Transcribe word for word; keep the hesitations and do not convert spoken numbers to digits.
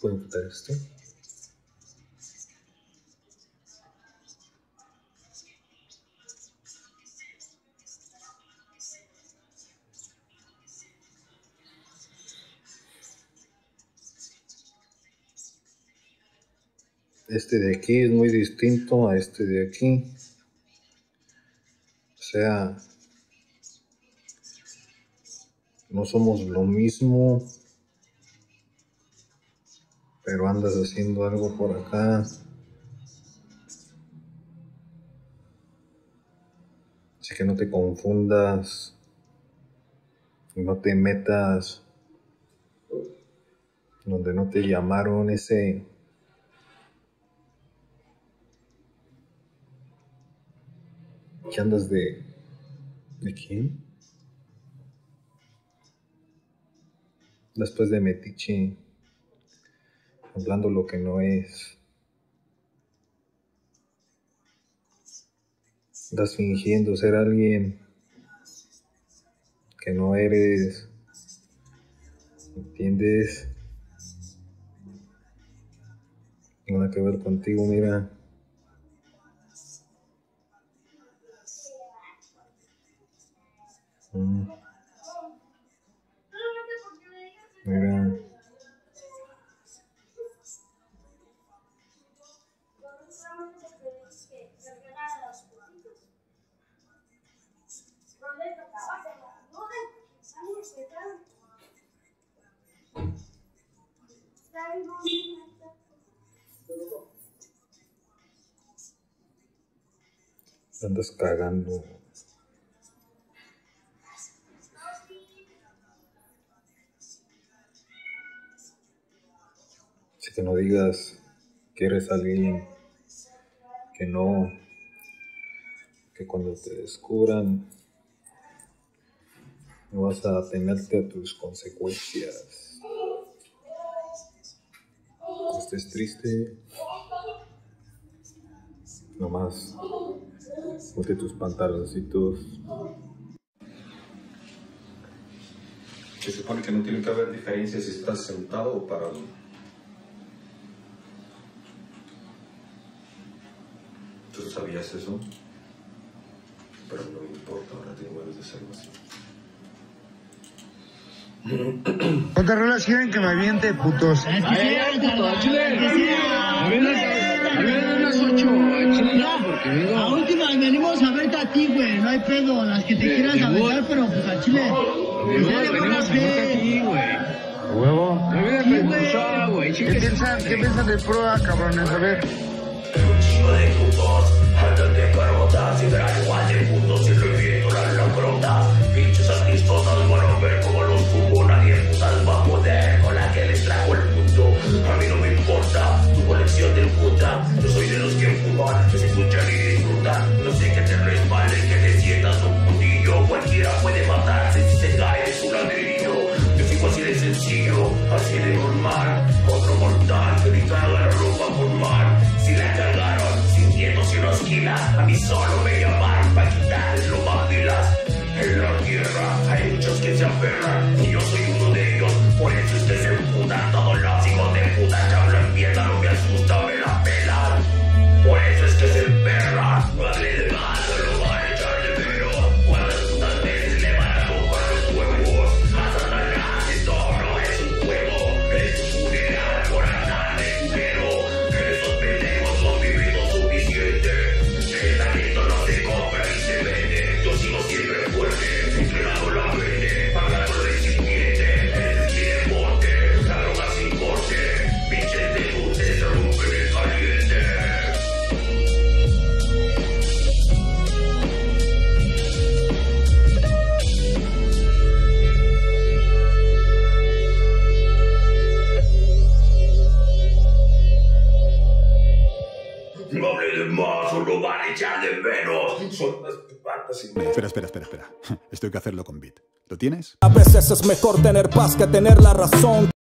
Puedo quitar esto. Este de aquí es muy distinto a este de aquí. O sea, no somos lo mismo, pero andas haciendo algo por acá. Así que no te confundas, no te metas donde no te llamaron. Ese... ¿Qué andas de... ¿De quién? Después de metiche, hablando lo que no es. Estás fingiendo ser alguien que no eres. ¿Entiendes? Nada que ver contigo, mira. Mm. Mira. Andas cagando. Que no digas que eres alguien que no, que cuando te descubran no vas a atenerte a tus consecuencias. No estés triste, nomás ponte tus pantaloncitos. Se supone que no tiene que haber diferencia si estás sentado o parado. ¿Sabías eso? Pero no me importa, ahora tengo ganas de hacerlo así. Otra rola quieren que me aviente, putos. ¡Ay, puto! ¡Chile! ¡Avienta unas ocho! ¡Chile! La última venimos a verte a ti, güey. No hay pedo, las que te quieras aventar, pero pues a Chile. Venimos a verte a ti, güey. ¡Huevo! ¿Qué piensan de prueba, cabrones? A ver. De putos, andan de carotas y verán igual de putos y reviento las lambrotas. Pinches artistas no van a ver como los cubo, nadie putas va a poder con la que les trajo el punto. A mí no me importa tu colección de puta, yo soy de los que empujan, se escuchan y disfrutan. No sé que te resbale, que te sientas un putillo, cualquiera puede matarte si te caes un ladrillo. Yo sigo así de sencillo, así de normal, otro mortal que me carga la ropa por mal. Si la cargaron, sintiendo si nos quila, a mí solo me llaman para quitarlo, vacilas. En la tierra hay muchos que se aferran, y yo soy uno de ellos, por eso es que se emputan. Todos los hijos de puta que hablan mierda, no me asusta, me la pelan. Por eso es que se emperran, vale de más, se lo va a echar de menos. Cuando putas veces le van a tocar los huevos, a Satanás esto no es un juego, es un funeral por andar de dinero. Espera, espera, espera, espera. Esto hay que hacerlo con beat. ¿Lo tienes? A veces es mejor tener paz que tener la razón.